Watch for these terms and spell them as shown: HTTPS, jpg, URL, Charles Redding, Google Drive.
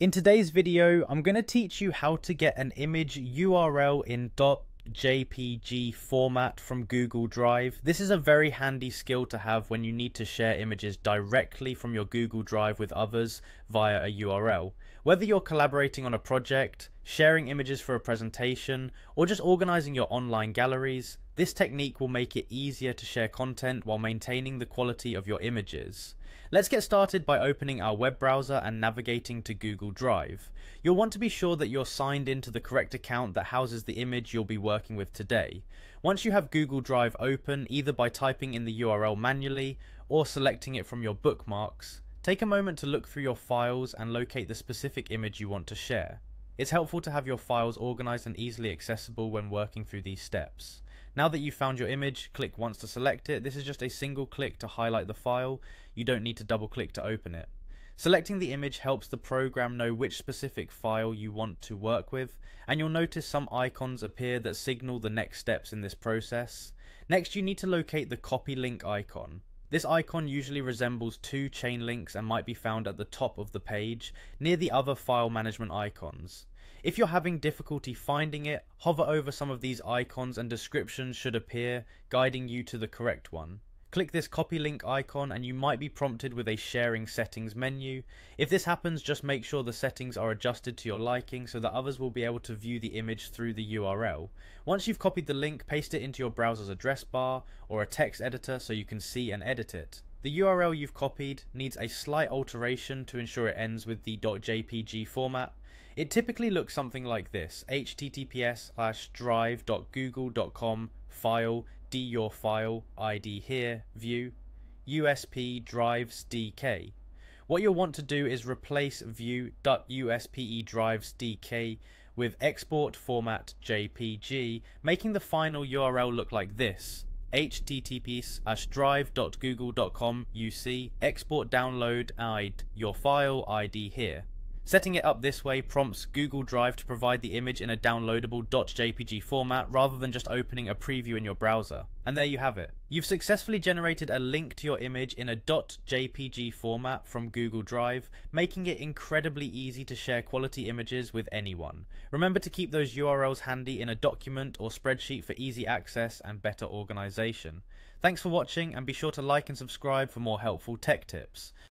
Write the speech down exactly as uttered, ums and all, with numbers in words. In today's video, I'm going to teach you how to get an image U R L in .jpg format from Google Drive. This is a very handy skill to have when you need to share images directly from your Google Drive with others via a U R L. Whether you're collaborating on a project, sharing images for a presentation, or just organizing your online galleries, this technique will make it easier to share content while maintaining the quality of your images. Let's get started by opening our web browser and navigating to Google Drive. You'll want to be sure that you're signed into the correct account that houses the image you'll be working with today. Once you have Google Drive open, either by typing in the U R L manually or selecting it from your bookmarks, take a moment to look through your files and locate the specific image you want to share. It's helpful to have your files organized and easily accessible when working through these steps. Now that you've found your image, click once to select it. This is just a single click to highlight the file. You don't need to double click to open it. Selecting the image helps the program know which specific file you want to work with, and you'll notice some icons appear that signal the next steps in this process. Next, you need to locate the copy link icon. This icon usually resembles two chain links and might be found at the top of the page, near the other file management icons. If you're having difficulty finding it, hover over some of these icons and descriptions should appear, guiding you to the correct one. Click this copy link icon and you might be prompted with a sharing settings menu. If this happens, just make sure the settings are adjusted to your liking so that others will be able to view the image through the U R L. Once you've copied the link, paste it into your browser's address bar or a text editor so you can see and edit it. The U R L you've copied needs a slight alteration to ensure it ends with the .jpg format. It typically looks something like this: H T T P S colon slash drive dot google dot com file d your file I D here view U S P drives D K. What you'll want to do is replace view.uspe drives D K with export format J P G, making the final U R L look like this: H T T P S colon slash drive dot google dot com U C export download I D your file I D here. Setting it up this way prompts Google Drive to provide the image in a downloadable .jpg format rather than just opening a preview in your browser. And there you have it. You've successfully generated a link to your image in a .jpg format from Google Drive, making it incredibly easy to share quality images with anyone. Remember to keep those U R Ls handy in a document or spreadsheet for easy access and better organization. Thanks for watching, and be sure to like and subscribe for more helpful tech tips.